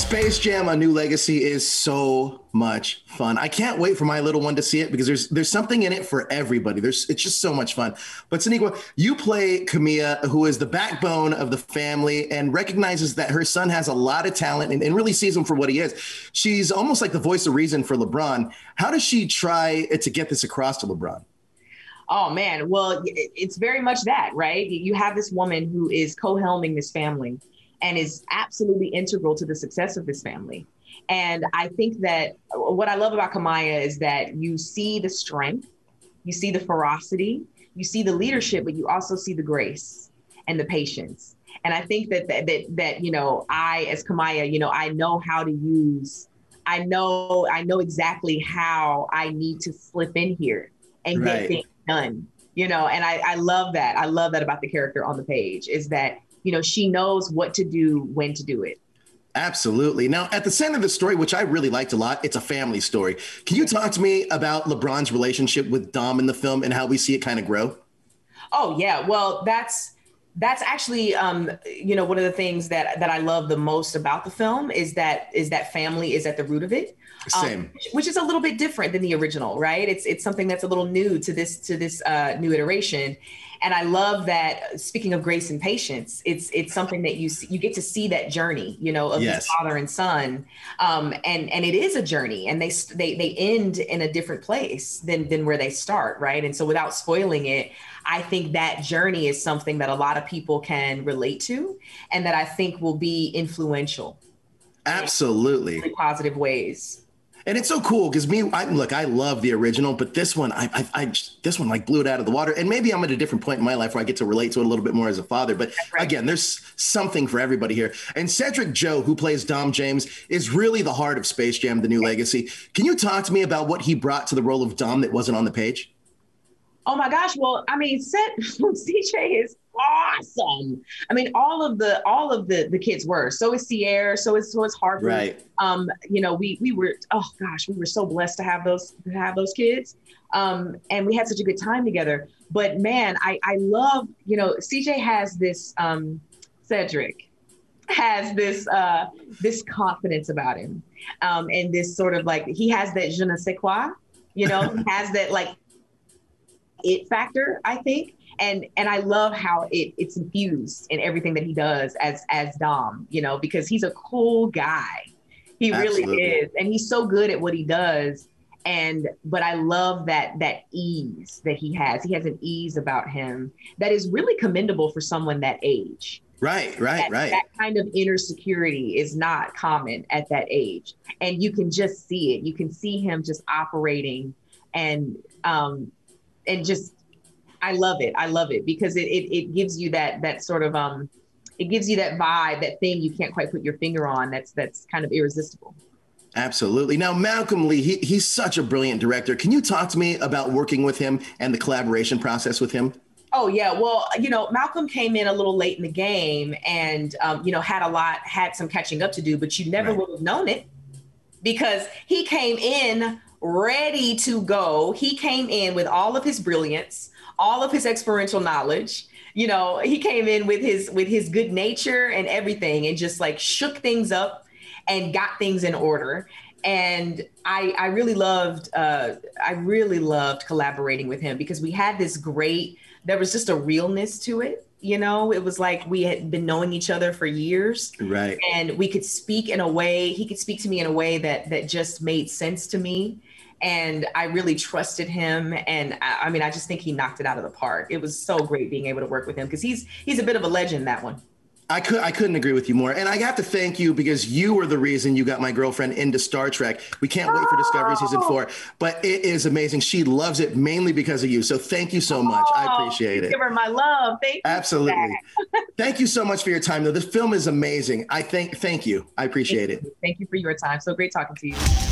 Space Jam: A New Legacy is so much fun. I can't wait for my little one to see it because there's something in it for everybody. It's just so much fun. But Sonequa, you play Kamiyah, who is the backbone of the family and recognizes that her son has a lot of talent and really sees him for what he is. She's almost like the voice of reason for LeBron. How does she try to get this across to LeBron? Oh, man. Well, it's very much that, right? You have this woman who is co-helming this family and is absolutely integral to the success of this family. And I think that what I love about Kamiyah is that you see the strength, you see the ferocity, you see the leadership, but you also see the grace and the patience. And I think that you know, I, as Kamiyah, you know, I know how to use, I know exactly how I need to slip in here and get things done, you know, and I love that. I love that about the character on the page is that, you know, she knows what to do, when to do it. Absolutely. Now, at the center of the story, which I really liked a lot, it's a family story. Can you talk to me about LeBron's relationship with Dom in the film and how we see it kind of grow? Oh, yeah. Well, that's actually, you know, one of the things that I love the most about the film is that family is at the root of it. Same. Which is a little bit different than the original, right? It's something that's a little new to this new iteration. And I love that, speaking of grace and patience, it's something that you get to see that journey, you know, of this father and son. And it is a journey, and they end in a different place than where they start, right? And so without spoiling it, I think that journey is something that a lot of people can relate to and that I think will be influential. Absolutely. In really positive ways. And it's so cool because I love the original, but this one, this one like blew it out of the water. And maybe I'm at a different point in my life where I get to relate to it a little bit more as a father. But again, there's something for everybody here. And Cedric Joe, who plays Dom James, is really the heart of Space Jam: The New Legacy. Can you talk to me about what he brought to the role of Dom that wasn't on the page? Oh my gosh. Well, I mean, CJ is awesome. I mean, all of the kids were. So is Sierra, so is Harvey. Right. You know, we were so blessed to have those kids. And we had such a good time together. But man, I love, you know, CJ has this Cedric has this confidence about him. And this sort of like, he has that je ne sais quoi, you know, he has that like it factor, I think. And I love how it's infused in everything that he does as Dom, you know, because he's a cool guy. He really is. And he's so good at what he does. But I love that ease that he has. He has an ease about him that is really commendable for someone that age. Right. That kind of inner security is not common at that age. And you can just see it. You can see him just operating and just, I love it. I love it because it gives you that sort of, it gives you that vibe, that thing you can't quite put your finger on. That's kind of irresistible. Absolutely. Now, Malcolm Lee, he's such a brilliant director. Can you talk to me about working with him and the collaboration process with him? Oh, yeah. Well, you know, Malcolm came in a little late in the game and, you know, had some catching up to do, but you never would have known it because he came in ready to go. He came in with all of his brilliance, all of his experiential knowledge. You know, he came in with his good nature and everything and just like shook things up and got things in order. And I really loved collaborating with him because we had this great, there was just a realness to it. You know, it was like we had been knowing each other for years. Right. And we could speak in a way, he could speak to me in a way that just made sense to me. And I really trusted him. And I mean, I just think he knocked it out of the park. It was so great being able to work with him because he's a bit of a legend, that one. I couldn't agree with you more. And I have to thank you because you were the reason you got my girlfriend into Star Trek. We can't wait for Discovery season 4, but it is amazing. She loves it mainly because of you. So thank you so much. I appreciate it. Give her my love. Thank you. Absolutely. Thank you so much for your time though. This film is amazing. Thank you. I appreciate it. Thank you for your time. So great talking to you.